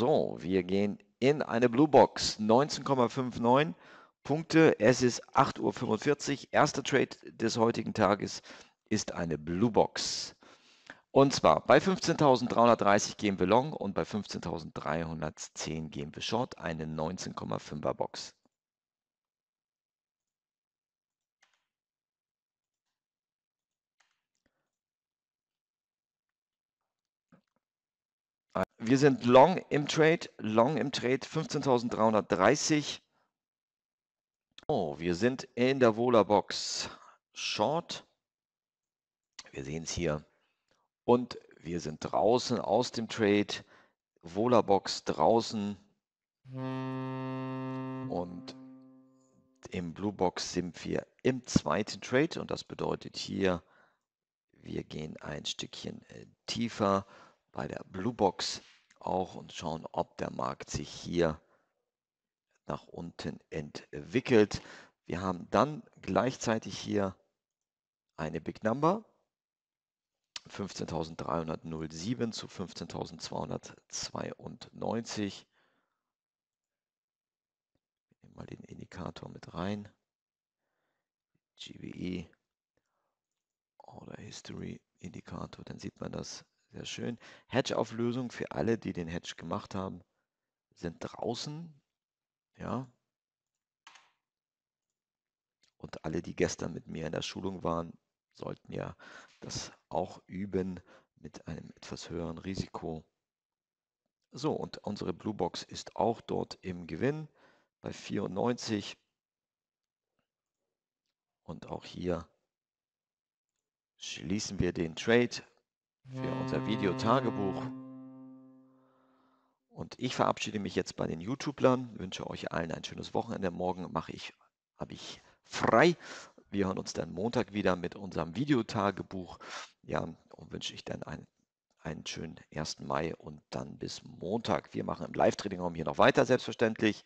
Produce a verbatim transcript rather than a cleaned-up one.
So, wir gehen in eine Blue Box. neunzehn Komma fünfundneunzig Punkte. Es ist acht Uhr fünfundvierzig. Erster Trade des heutigen Tages ist eine Blue Box. Und zwar bei fünfzehntausenddreihundertdreißig gehen wir long und bei fünfzehntausenddreihundertzehn gehen wir short. Eine neunzehn Komma fünfer Box. Wir sind long im Trade, long im Trade, fünfzehntausenddreihundertdreißig. Oh, wir sind in der Vola-Box short. Wir sehen es hier. Und wir sind draußen aus dem Trade. Vola-Box draußen. Und im Blue Box sind wir im zweiten Trade. Und das bedeutet hier, wir gehen ein Stückchen tiefer bei der Blue Box auch und schauen, ob der Markt sich hier nach unten entwickelt. Wir haben dann gleichzeitig hier eine Big Number, fünfzehntausenddreihundertsieben zu fünfzehntausendzweihundertzweiundneunzig. Ich nehme mal den Indikator mit rein, G B E oder History Indikator, dann sieht man das. Sehr schön. Hedge-Auflösung für alle, die den Hedge gemacht haben, sind draußen. Ja. Und alle, die gestern mit mir in der Schulung waren, sollten ja das auch üben mit einem etwas höheren Risiko. So, und unsere Blue Box ist auch dort im Gewinn bei vierundneunzig. Und auch hier schließen wir den Trade für unser Video-Tagebuch. Und ich verabschiede mich jetzt bei den YouTublern, wünsche euch allen ein schönes Wochenende. Morgen mache ich, habe ich frei. Wir hören uns dann Montag wieder mit unserem Videotagebuch. Ja, und wünsche ich dann einen, einen schönen ersten Mai und dann bis Montag. Wir machen im Live-Trading-Raum hier noch weiter, selbstverständlich.